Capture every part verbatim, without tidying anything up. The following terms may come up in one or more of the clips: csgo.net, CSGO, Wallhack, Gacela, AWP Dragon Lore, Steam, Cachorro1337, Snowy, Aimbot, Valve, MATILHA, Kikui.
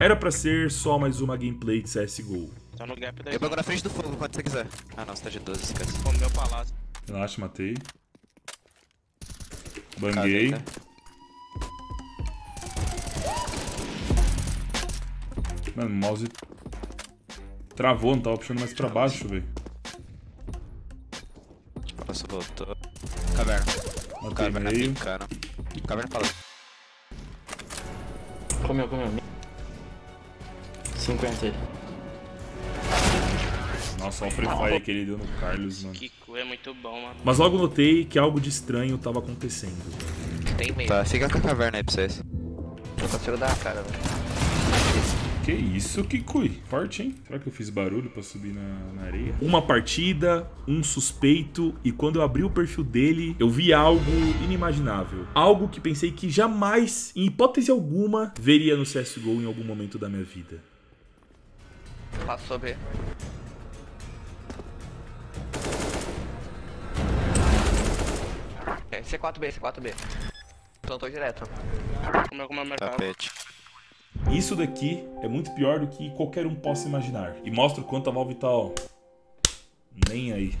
Era pra ser só mais uma gameplay de C S G O. Tá no gap daí. Eu pego na frente do fogo, quando você quiser. Ah não, você tá de doze, esquece. Como meu palácio. Relaxa, matei. Banguei. Cadê, tá? Mano, o mouse travou, não tava puxando mais pra baixo, velho. Nossa, voltou. Caverna. Matei caverna meio. Cara. Caverna falou. Comeu, comeu. cinquenta aí. Nossa, olha o free fire que ele deu no Carlos, mano. Kikui é muito bom, mano. Mas logo notei que algo de estranho tava acontecendo. Tem medo. Tá, siga com a caverna aí pra vocês. Eu tô tirando da cara, velho. Que isso, Kikui. Forte, hein? Será que eu fiz barulho pra subir na, na areia? Uma partida, um suspeito, e quando eu abri o perfil dele, eu vi algo inimaginável. Algo que pensei que jamais, em hipótese alguma, veria no C S G O em algum momento da minha vida. Passou B. É, C quatro B, C quatro B. Plantou direto. Como é que é mercado? Isso daqui é muito pior do que qualquer um possa imaginar. E mostra o quanto a Valve tá, ó, nem aí.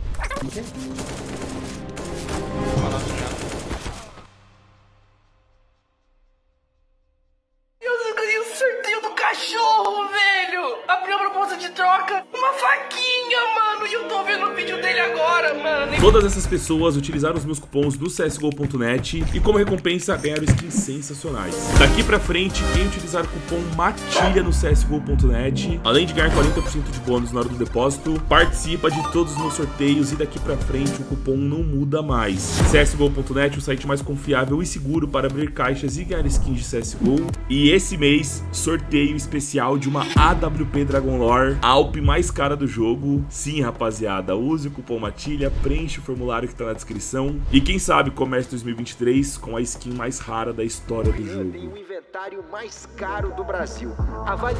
Eu não ganhei o sorteio do cachorro, velho! Abriu a proposta de troca, uma faquinha, mano! E eu tô vendo o vídeo dele agora, mano! Todas essas pessoas utilizaram os meus cupons do C S G O ponto net e como recompensa ganharam skins sensacionais. Daqui pra frente, quem utilizar o cupom MATILHA no C S G O ponto net, além de ganhar quarenta por cento de bônus na hora do depósito, participa de todos os meus sorteios e daqui pra frente o cupom não muda mais. C S G O ponto net, o site mais confiável e seguro para abrir caixas e ganhar skins de C S G O. E esse mês, sorteio especial de uma A W P Dragon Lore, a A W P mais cara do jogo. Sim, rapaziada, use o cupom MATILHA, preencha o formulário que tá na descrição e quem sabe começa dois mil e vinte e três com a skin mais rara da história do jogo. Tem o inventário mais caro do Brasil. Avalie.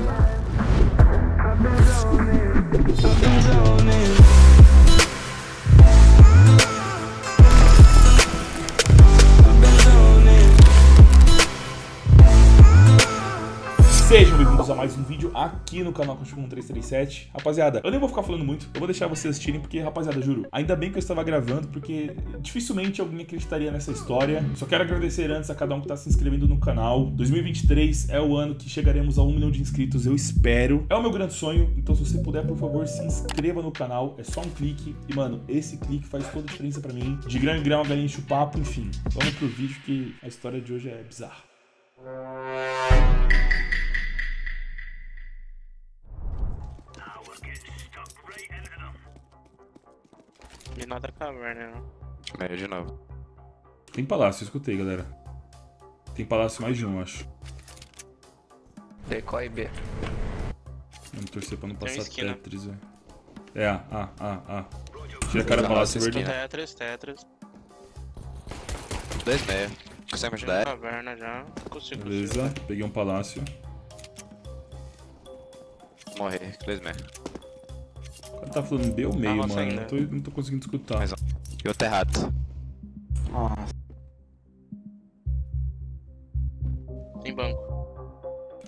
Sejam bem-vindos a mais um vídeo aqui no canal Cachorro um três três sete. Rapaziada, eu nem vou ficar falando muito, eu vou deixar vocês assistirem, porque, rapaziada, juro, ainda bem que eu estava gravando, porque dificilmente alguém acreditaria nessa história. Só quero agradecer antes a cada um que está se inscrevendo no canal. dois mil e vinte e três é o ano que chegaremos a um milhão de inscritos, eu espero. É o meu grande sonho, então se você puder, por favor, se inscreva no canal. É só um clique e, mano, esse clique faz toda a diferença pra mim. De grão em grão, a galinha enche o papo, enfim. Vamos pro vídeo que a história de hoje é bizarra. De nada caverna, não. Meio de novo. Tem palácio, eu escutei, galera. Tem palácio mais de um, eu acho. Decoy B. Vamos torcer pra não tem passar Tetris, velho. É, A, A, A, A. Tira a cara do palácio verde. Tetris, Tetris. Dois meia. Consegue me ajudar? Caverna já. Consigo. Beleza, peguei um palácio. Morri, dois meia. Tá falando B ou meio, ah, mano. Não tô, não tô conseguindo escutar. Mas, e outro errado. Nossa. Tem banco.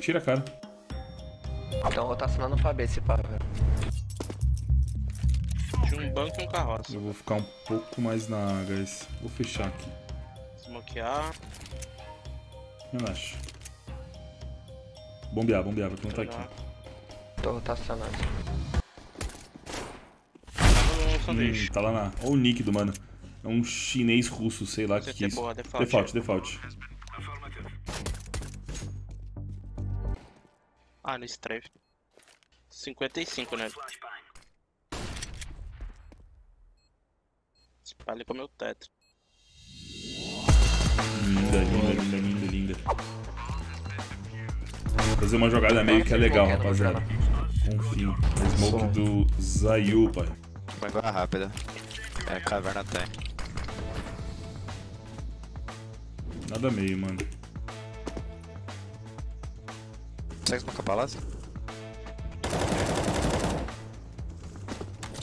Tira a cara. Então rotacionando pra B esse pá, velho. Tinha um banco e um carroça. Eu vou ficar um pouco mais na guys. Vou fechar aqui. Smokear. Relaxa. Bombear, bombear, vou plantar aqui. Tô rotacionando. Hum, tá lá na... Olha o nick do mano. É um chinês russo, sei lá o que que é isso. Default, default. Ah, no strafe. cinquenta e cinco, né? Espalha com o meu teto. Linda, linda, linda, linda, linda. Vou fazer uma jogada meio que é legal, rapaziada. Confio. Smoke do Zayu, pai. Vai agora rápida. É, caverna tem. Nada meio, mano. Consegue esmocar palácio?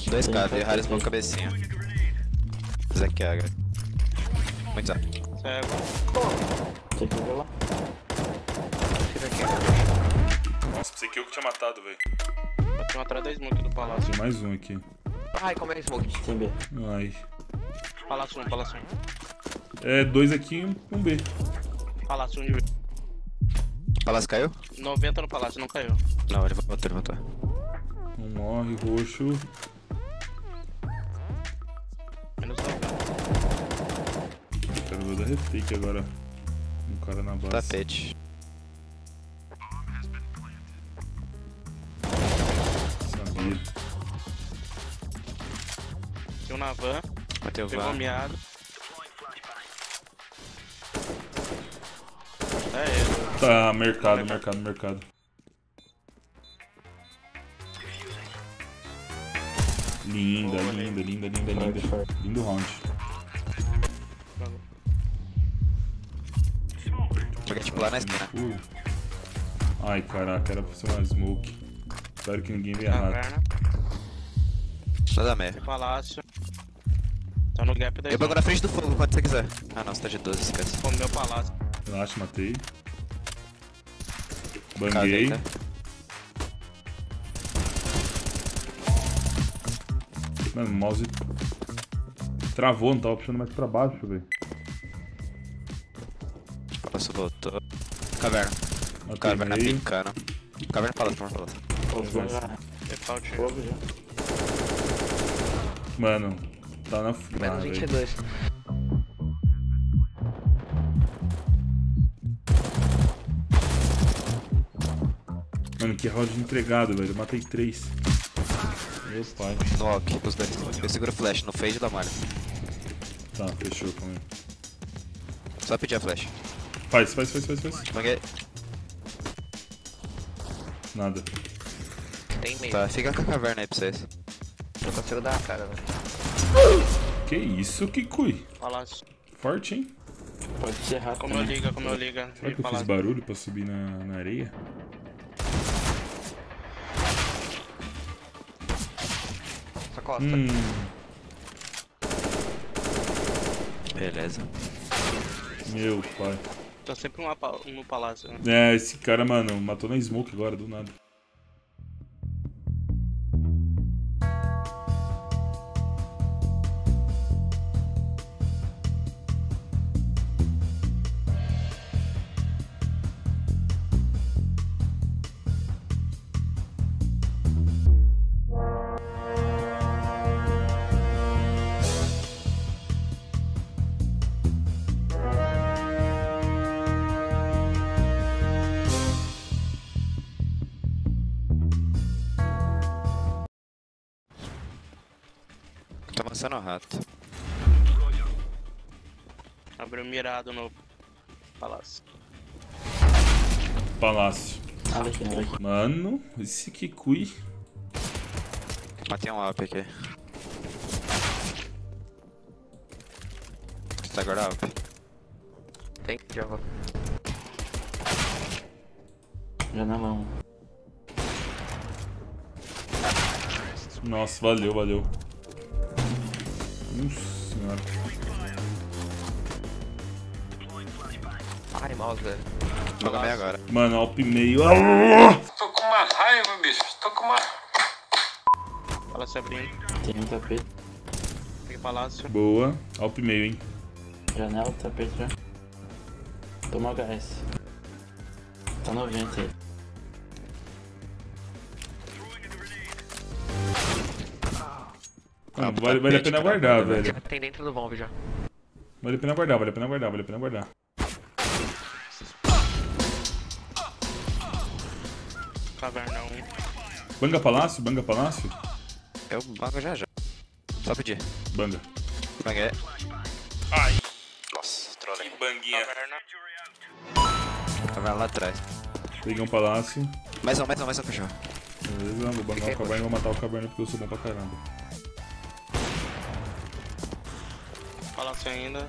Dois caras, erraram e smoke cabecinha. Zé que é, cara. Muito zé. Cego. Tem que rolar. Tira aqui. Pensei que eu que tinha matado, velho. Matou atrás da smoke do palácio. Tem mais um aqui. Ai, como é a smoke? Tem B. Ai. Palácio um, palácio um. É, dois aqui e um B. Palácio um de B. Palácio caiu? noventa no palácio, não caiu. Não, ele vai bater, ele vai bater. Não morre, roxo. Menos um. Cara, eu vou dar retake agora. Um cara na base. Tapete. Sabia. Tem um na van. Bateu van. Pegou meado. É ele. Tá, mercado, não, mercado, mercado, mercado. Linda, oh, linda, linda, linda, linda, linda. Lindo round. Joguei tipo lá na esquina. Ai caraca, era pra ser uma smoke. Espero que ninguém veja nada. Só da merda. Palácio. Tá no gap da. Eu bagulho na frente do fogo, pode se você quiser. Ah não, você tá de doze, esquece. Pô, meu palácio. Relaxa, matei. Banguei. Mano, o mouse travou, não tava puxando mais pra baixo, velho. Palácio voltou. Caverna. Matei. Caverna picando. Caverna palácio, caverna palácio. Oh, mano, tá na frente. Menos vinte e dois. Mano, que round de entregado, velho. Eu matei três. Meu pai. Knock, os dois. Eu seguro o flash, não fade da malha. Tá, fechou comigo. Só pedir a flash. Faz, faz, faz, faz, faz. Manguei. Nada. Tem meio. Tá, fica com a caverna aí pra vocês. Eu consigo dar a cara, velho. Que isso, Kikui? Palácio. Forte, hein? Pode ser errado. Como eu liga, como eu liga. Será que eu fiz barulho pra subir na, na areia? Costa. Hum. Beleza. Meu pai. Tá sempre um no palácio, né? É, esse cara, mano, matou na smoke agora, do nada. Tá amassando o rato. Abriu mirado no palácio. Palácio. Mano, esse Kikui. Matei um A W P aqui. Você tá agora A W P? Tem que jogar. Já na mão. Nossa, valeu, valeu. Nossa senhora. Ai, mouse, velho. Joga meio agora. Mano, A W P meio. Tô com uma raiva, bicho. Tô com uma. Palácio abrindo. Tem um tapete. Tem palácio. Boa. A W P meio, hein. Janela, tapete já. Toma H S. Tá noventa aí. Ah, vale, vale a pena guardar, velho. Tem dentro do Valve já. Vale a pena guardar, vale a pena guardar, vale a pena guardar. Caverna um. Banga palácio, banga palácio. Eu bango já já. Só pedir. Banga. Banguei. Ai. Nossa, trolei. Que banguinha. Caverna lá atrás. Peguei um palácio. Mais um, mais um, mais um, fechou. Beleza, vou bangar o caverna e vou matar o caverna porque eu sou bom pra caramba. Palácio ainda.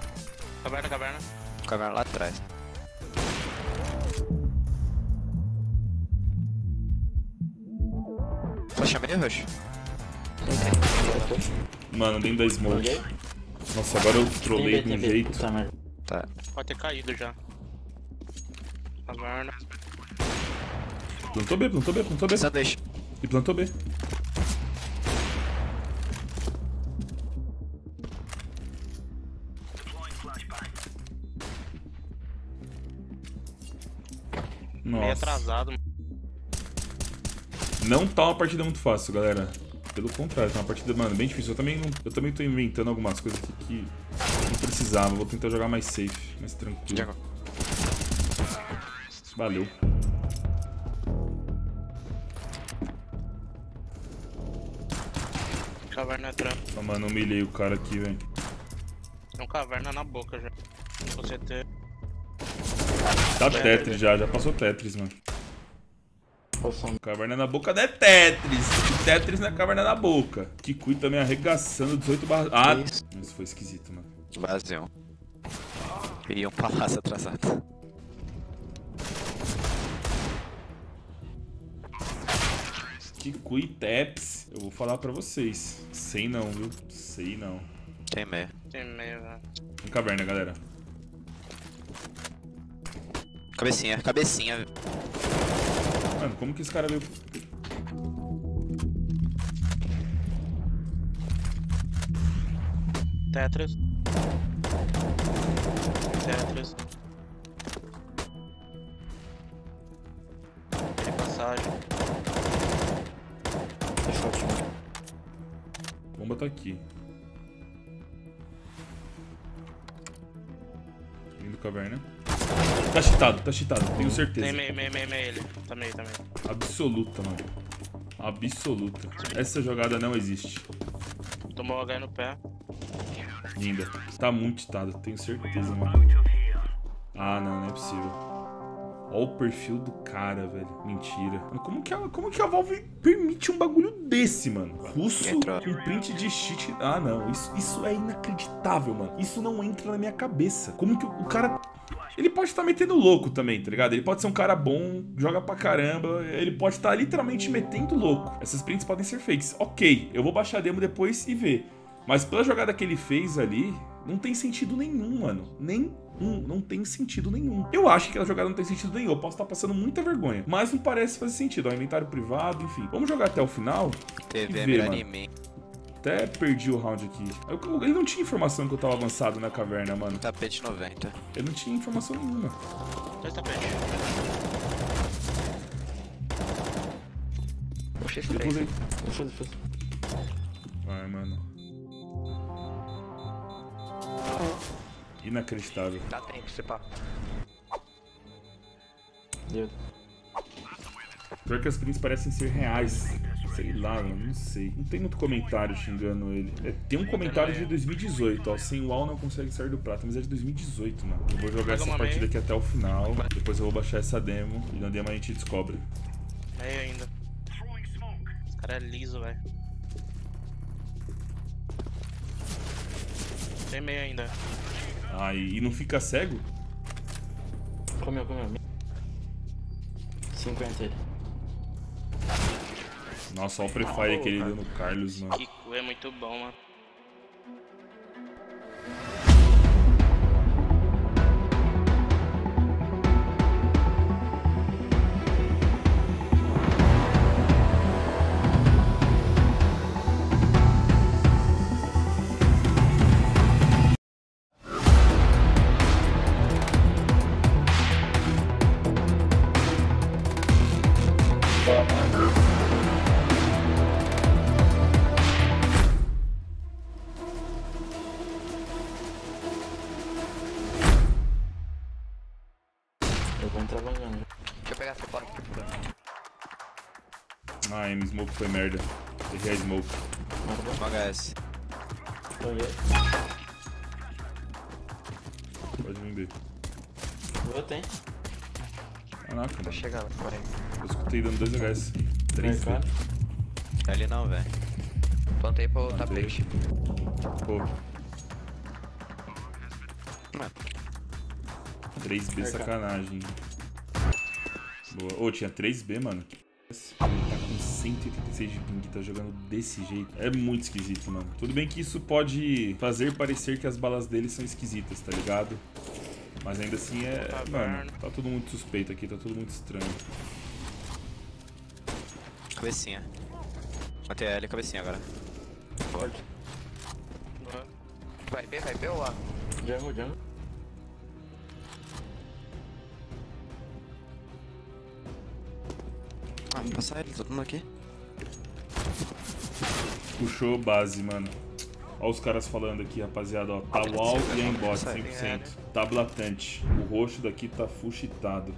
Caverna, caverna. Caverna lá atrás. Flash meio, Rush? Mano, dentro da smoke. Nossa, agora eu trolei de um jeito. Tá. Pode ter caído já. Caverna. Plantou B, plantou B, plantou B. Só deixa. E plantou B. Nossa. Meio atrasado. Não tá uma partida muito fácil, galera. Pelo contrário, tá uma partida, mano, bem difícil. Eu também, não, eu também tô inventando algumas coisas aqui que não precisava. Vou tentar jogar mais safe, mais tranquilo. Valeu. Caverna é trampa. Oh, mano, humilhei o cara aqui, velho. Tem um caverna na boca já. Não vou C T. Tá Tetris já, já passou Tetris, mano. Caverna na boca não é Tetris. Tetris na caverna na boca. Kikui também arregaçando dezoito barras. Ah, isso. Isso foi esquisito, mano. Vazio. E um palácio atrasado. Kikui Taps. Eu vou falar pra vocês. Sei não, viu? Sei não. Tem meio. Tem meio, velho. Tem caverna, galera. Cabecinha, cabecinha. Mano, como que esse cara veio... Tetris. Tetris. Tem passagem. Deixa eu... A bomba tá aqui. Vindo caverna. Tá cheatado, tá cheatado, tenho certeza. Tem meio, meio, meio, meio ele. Tá meio, tá meio. Absoluta, mano. Absoluta. Essa jogada não existe. Tomou H no pé. Linda. Tá muito cheatado, tenho certeza, mano. Ah, não, não é possível. Olha o perfil do cara, velho. Mentira. Mano, como, que a, como que a Valve permite um bagulho desse, mano? Russo com print de cheat. Ah, não. Isso, isso é inacreditável, mano. Isso não entra na minha cabeça. Como que o cara... Ele pode estar metendo louco também, tá ligado? Ele pode ser um cara bom, joga pra caramba. Ele pode estar literalmente metendo louco. Essas prints podem ser fakes. Ok, eu vou baixar a demo depois e ver. Mas pela jogada que ele fez ali, não tem sentido nenhum, mano. Nenhum, não tem sentido nenhum. Eu acho que aquela jogada não tem sentido nenhum. Eu posso estar passando muita vergonha, mas não parece fazer sentido. Ó, inventário privado, enfim. Vamos jogar até o final e ver, anime. Até perdi o round aqui. Eu, ele não tinha informação que eu tava avançado na caverna, mano. Tapete noventa. Ele não tinha informação nenhuma. Dois tapetes. Vai, mano. Inacreditável. Dá tempo, você pá. Pior que as prints parecem ser reais. Sei lá, eu não sei. Não tem muito comentário xingando ele. É, tem um comentário de dois mil e dezoito, ó. Sem U A U não consegue sair do prato, mas é de dois mil e dezoito, mano. Eu vou jogar essa partida aqui até o final. Depois eu vou baixar essa demo. E na demo a gente descobre. Meio ainda. Esse cara é liso, velho. Tem meio ainda. Ah, e, e não fica cego? Comeu, comeu. cinquenta. Nossa, olha o prefire que ele deu no Carlos, mano. Kikui é muito bom, mano. Ah, M Smoke foi merda. Errei a Smoke. H S. Pode vir B. Eu tenho. Caraca, mano. Chegando, porém. Eu escutei dando dois H S. três. Ali não, velho. Plantei pro tapete. Pô. três B, sacanagem. Boa. Ô, oh, tinha três B, mano. cento e oitenta e seis de ping, tá jogando desse jeito. É muito esquisito, mano. Tudo bem que isso pode fazer parecer que as balas dele são esquisitas, tá ligado? Mas ainda assim é... Mano, tá tudo muito suspeito aqui, tá tudo muito estranho. Cabecinha. Matei L, cabecinha agora. Pode. Vai B, vai B ou A? Jungle, jungle. Ah, vou passar ele, todo mundo aqui. Puxou base, mano. Olha os caras falando aqui, rapaziada, ó. Tá Wall e Aimbot, cem por cento. Tá blatante. O roxo daqui tá fuchitado.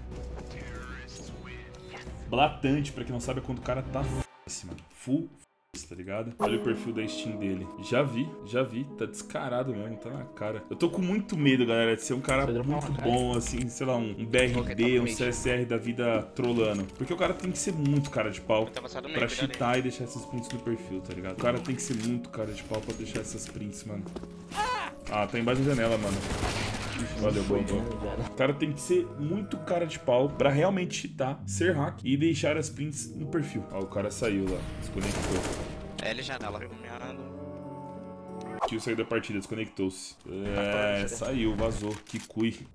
Blatante, pra quem não sabe, é quando o cara tá f***, mano. Full f***, tá ligado? Olha o perfil da Steam dele. Já vi, já vi. Tá descarado mesmo, tá na cara. Eu tô com muito medo, galera, de ser um cara muito bom, assim, sei lá, um B R D, um C S R da vida trolando. Porque o cara tem que ser muito cara de pau pra cheatar e deixar esses prints no perfil, tá ligado? O cara tem que ser muito cara de pau pra deixar essas prints, mano. Ah, tá embaixo da janela, mano. Valeu, bom, bom. O cara tem que ser muito cara de pau pra realmente cheatar, ser hack e deixar as prints no perfil. Ó, o cara saiu lá, desconectou. L janela. Tio saiu da partida, desconectou-se. É, saiu, vazou. Kikui.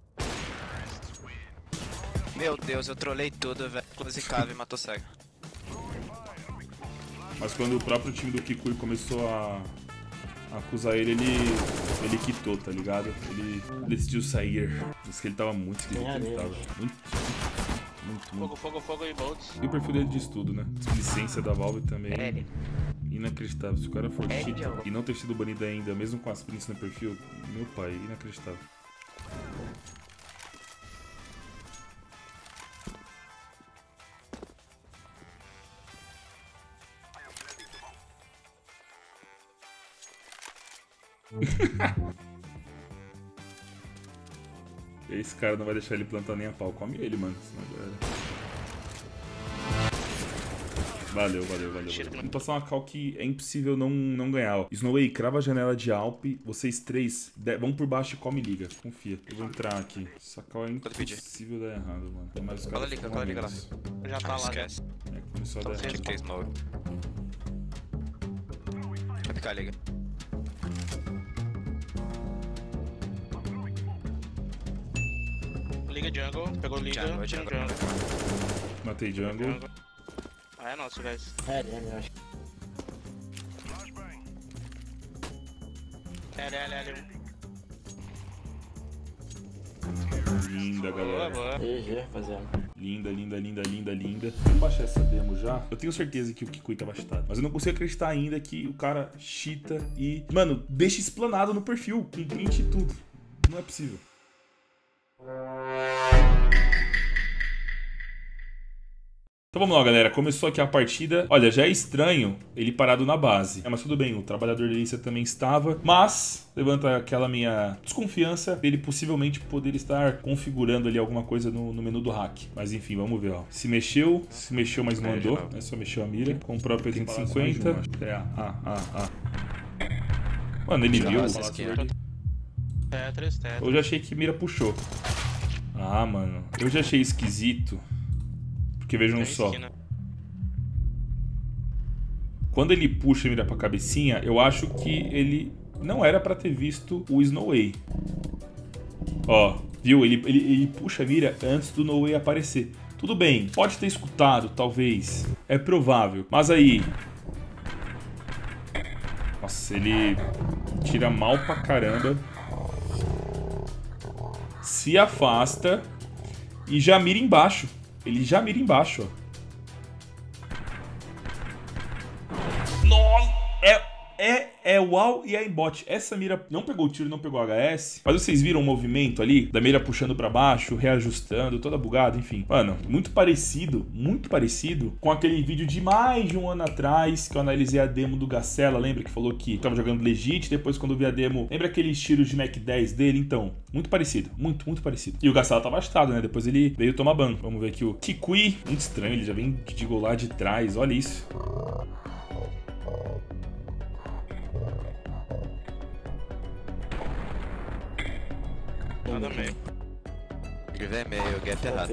Meu Deus, eu trolei tudo, velho. Close cave, matou cego. Mas quando o próprio time do Kikui começou a acusar ele, ele, ele quitou, tá ligado? Ele decidiu sair. Diz que ele tava muito esquisito, ele tava muito, muito, muito. Fogo, fogo, fogo e bolts. E o perfil dele diz tudo, né? Licença da Valve também. É. Inacreditável. Se o cara for é, cheat e não ter sido banido ainda, mesmo com as prints no perfil, meu pai, inacreditável. Esse cara não vai deixar ele plantar nem a pau. Come ele, mano. Senão já... Valeu, valeu, valeu. valeu. Vamos passar uma call que é impossível não, não ganhar. Ó. Snowy, crava a janela de A W P. Vocês três de... vão por baixo e come e liga. Confia. Eu vou entrar aqui. Essa call é impossível dar errado, mano. Mas os caras liga, cola liga lá. Já tá ah, lá. Esquece. É, começou então, a dar errado. Vai ficar, liga. Liga jungle, pegou liga, jungle, jungle. jungle. Matei jungle. Ah, é nosso, guys. É, é, acho. É, é, é. Linda, galera. Boa, boa. E G, rapaziada. Linda, linda, linda, linda, linda. Vamos baixar essa demo já. Eu tenho certeza que o Kikui tava cheatado, mas eu não consigo acreditar ainda que o cara cheata e, mano, deixa explanado no perfil, com print e tudo. Não é possível. Então vamos lá, galera, começou aqui a partida. Olha, já é estranho ele parado na base. É, mas tudo bem, o trabalhador de delícia também estava. Mas levanta aquela minha desconfiança dele possivelmente poder estar configurando ali alguma coisa no, no menu do hack. Mas enfim, vamos ver, ó. Se mexeu, se mexeu, mas mandou, né? Só mexeu a mira. Comprou a trezentos e cinquenta. É, ah, ah, ah. Mano, ele viu. Eu já achei que mira puxou. Ah, mano, eu já achei esquisito. Porque vejam só, quando ele puxa e mira pra cabecinha, eu acho que ele não era pra ter visto o Snowy. Ó, viu? Ele, ele, ele puxa a mira antes do Snowy aparecer. Tudo bem, pode ter escutado, talvez. É provável, mas aí... Nossa, ele tira mal pra caramba. Se afasta e já mira embaixo. Ele já mira embaixo, ó. Nossa! É... É, é o Wall e Aimbot. Essa mira não pegou o tiro, não pegou H S. Mas vocês viram o movimento ali? Da mira puxando pra baixo, reajustando, toda bugada, enfim. Mano, muito parecido, muito parecido com aquele vídeo de mais de um ano atrás que eu analisei a demo do Gacela, lembra? Que falou que tava jogando legit, depois quando eu vi a demo, lembra aqueles tiros de Mac dez dele? Então, muito parecido, muito, muito parecido. E o Gacela tava achado, né? Depois ele veio tomar banho. Vamos ver aqui o Kikui. Muito estranho, ele já vem de gol lá de trás, olha isso. Nada meio. Escrever meio, get errado.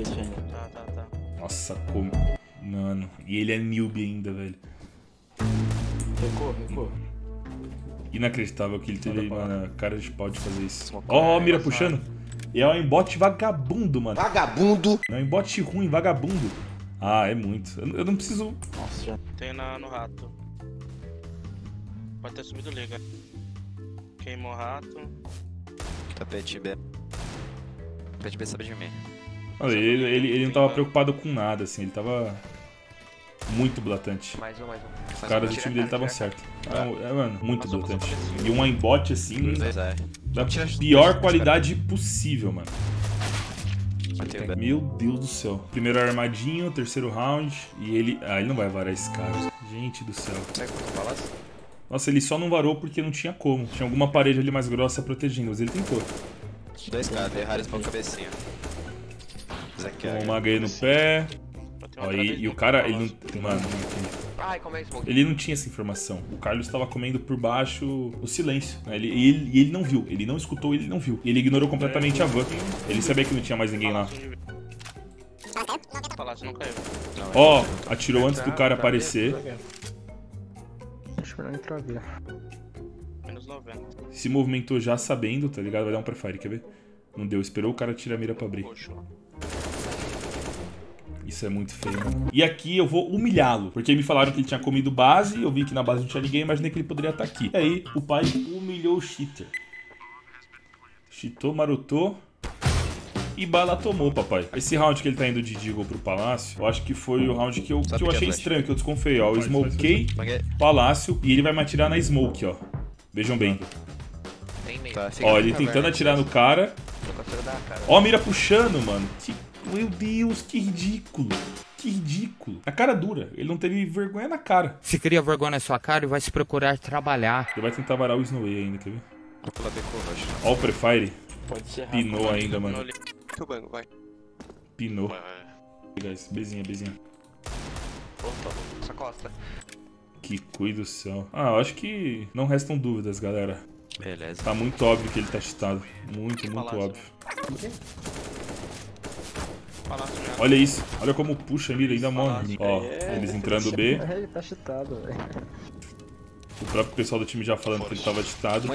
Tá, tá, tá. Nossa, como. Mano, e ele é noob ainda, velho. Recorre, recorre. Inacreditável que ele teve na cara de pau de fazer isso. Ó, oh, mira puxando. E é um embote vagabundo, mano. Vagabundo? É um embote ruim, vagabundo. Ah, é muito. Eu não preciso. Nossa. já? Tem na, no rato. Pode ter subido liga. Queimou o rato. Tá pet B. Pet B sabe de mim. Olha, ele, ele, ele não tava preocupado com nada, assim, ele tava muito blatante. Mais um, mais um. Os caras do time dele estavam certos. Ah, é, mano, muito blatante. E um aimbot, assim, é. da pior qualidade possível, mano. Meu Deus do céu. Primeiro armadinho, terceiro round. E ele... Ah, ele não vai varar esse cara. Gente do céu. Nossa, ele só não varou porque não tinha como. Tinha alguma parede ali mais grossa protegendo, mas ele tentou. Dois caras, erraram esse pão cabecinha. Tomou uma H E no pé. Ó, e, e o cara, ele não... Mano, não ele não tinha essa informação. O Carlos estava comendo por baixo o silêncio, né? E ele, ele, ele não viu, ele não escutou, ele não viu. Ele ignorou completamente a van. Ele sabia que não tinha mais ninguém lá. Ó, oh, atirou antes do cara aparecer. Se movimentou já sabendo, tá ligado? Vai dar um prefire, quer ver? Não deu, esperou o cara tirar a mira pra abrir. Isso é muito feio. E aqui eu vou humilhá-lo, porque me falaram que ele tinha comido base, eu vi que na base não tinha ninguém, imaginei que ele poderia estar aqui. E aí, o pai humilhou o cheater. Cheatou, marotou e bala tomou, papai. Esse round que ele tá indo de Deagle pro Palácio, eu acho que foi o round que eu, que eu achei estranho, que eu desconfiei, ó. Eu smokei Palácio e ele vai me atirar na smoke, ó. Vejam bem. Ó, ele tentando atirar no cara. Ó, mira puxando, mano. Que... Meu Deus, que ridículo. Que ridículo. A cara dura. Ele não teve vergonha na cara. Se cria vergonha na sua cara, ele vai se procurar trabalhar. Ele vai tentar varar o Snowy ainda, quer ver? Ó o prefire. Pode ser. Pinou rápido, ainda, mano. Que o banco, vai. Pinou. Guys, bezinha, bezinha. Opa, essa costa. Que cuido do céu. Ah, eu acho que não restam dúvidas, galera. Beleza. Tá muito óbvio que ele tá cheatado. Muito, muito Palácio. Óbvio. O quê? Olha isso, olha como puxa a mira, ainda morre. Ó, eles entrando B. Ele tá cheatado, velho. O próprio pessoal do time já falando que ele tava cheatado.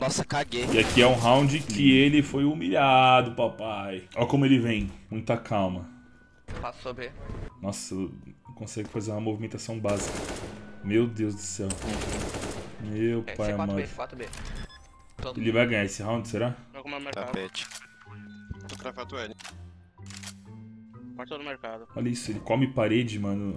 Nossa, caguei. E aqui é um round que ele foi humilhado, papai. Ó como ele vem, muita calma. Passou B. Nossa, não consegue fazer uma movimentação básica. Meu Deus do céu. Meu pai amado. Ele vai ganhar esse round, será? Tapete. Tô travado ele. Do mercado. Olha isso, ele come parede, mano.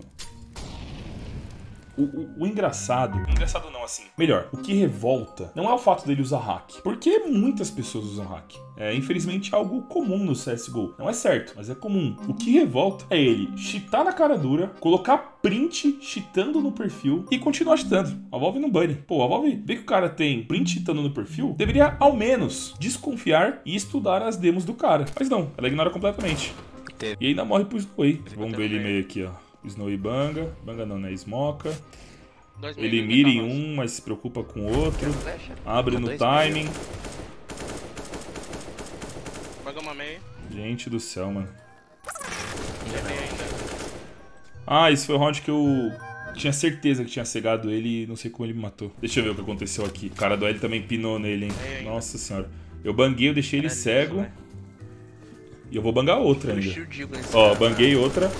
O, o, o engraçado... Engraçado não, assim. Melhor, o que revolta não é o fato dele usar hack. Porque muitas pessoas usam hack. É, infelizmente, algo comum no C S G O. Não é certo, mas é comum. O que revolta é ele cheatar na cara dura, colocar print cheatando no perfil e continuar cheatando. A Valve não bane. Pô, a Valve vê que o cara tem print cheatando no perfil, deveria, ao menos, desconfiar e estudar as demos do cara. Mas não, ela ignora completamente. E ainda morre pro Snowy. Vamos ver ele meio aqui, ó. Snowy banga. Banga não, né? Smoca. Ele mira em um, mas se preocupa com o outro. Abre no timing. Gente do céu, mano. Ah, esse foi o round que eu tinha certeza que tinha cegado ele e não sei como ele me matou. Deixa eu ver o que aconteceu aqui. O cara do L também pinou nele, hein? Nossa senhora. Eu banguei, eu deixei ele cego. E eu vou bangar outra ainda. Ó, banguei outra.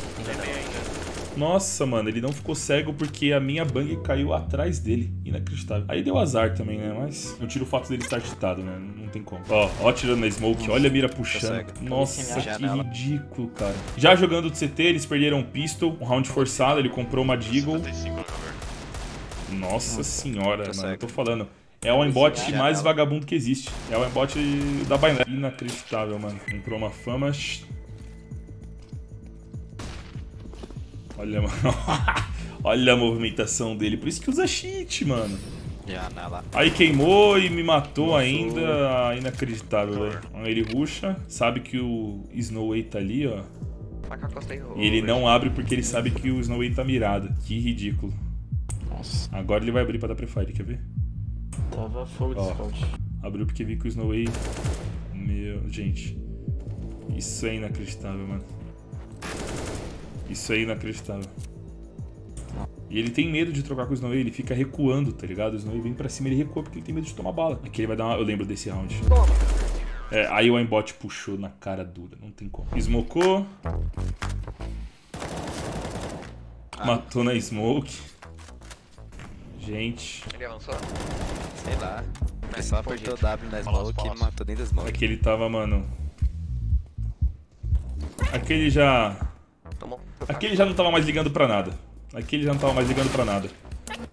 Nossa, mano, ele não ficou cego porque a minha bang caiu atrás dele. Inacreditável. Aí deu azar também, né? Mas não tira o fato dele estar cheatado, né? Não tem como. Ó, ó, tirando a smoke. Olha a mira puxando. Nossa, que ridículo, cara. Já jogando de C T, eles perderam um pistol. Um round forçado, ele comprou uma deagle. Nossa senhora, mano. Eu tô falando... É o aimbot mais vagabundo que existe. É o aimbot da Bainlab. Inacreditável, mano. Comprou uma fama. Olha, mano. Olha a movimentação dele. Por isso que usa cheat, mano. Aí queimou e me matou ainda. Inacreditável, velho. Ele ruxa. Sabe que o Snowy tá ali, ó. E ele não abre porque ele sabe que o Snowy tá mirado. Que ridículo. Nossa. Agora ele vai abrir pra dar prefire, quer ver? Tava fogo de scout. Abriu porque vi que o Snowy... Meu... Gente. Isso é inacreditável, mano. Isso é inacreditável. E ele tem medo de trocar com o Snowy, ele fica recuando, tá ligado? O Snowy vem pra cima e ele recua porque ele tem medo de tomar bala. Aqui ele vai dar uma... Eu lembro desse round. É, aí o aimbot puxou na cara dura, não tem como. Smocou. Ah. Matou na smoke. Gente. Ele avançou? Sei lá. Ele só apertou o W na smoke e matou dentro da smoke. Aqui ele tava, mano. Aquele já. Aquele já não tava mais ligando pra nada. Aquele já não tava mais ligando pra nada.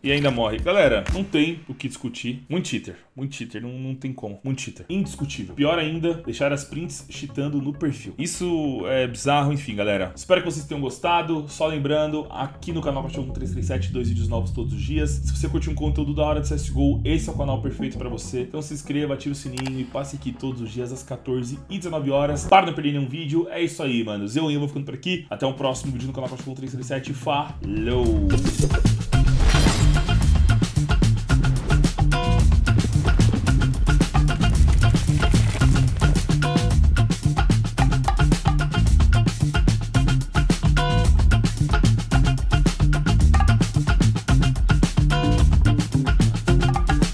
E ainda morre. Galera, não tem o que discutir. Muito cheater. Muito cheater. Não, não tem como. Muito cheater. Indiscutível. Pior ainda, deixar as prints cheatando no perfil. Isso é bizarro. Enfim, galera. Espero que vocês tenham gostado. Só lembrando, aqui no canal Cachorro um três três sete, dois vídeos novos todos os dias. Se você curte um conteúdo da hora de C S G O, esse é o canal perfeito pra você. Então se inscreva, ative o sininho e passe aqui todos os dias às quatorze e dezenove horas. Para não perder nenhum vídeo. É isso aí, manos. Eu e eu vou ficando por aqui. Até o próximo vídeo no canal Cachorro um três três sete. Falou!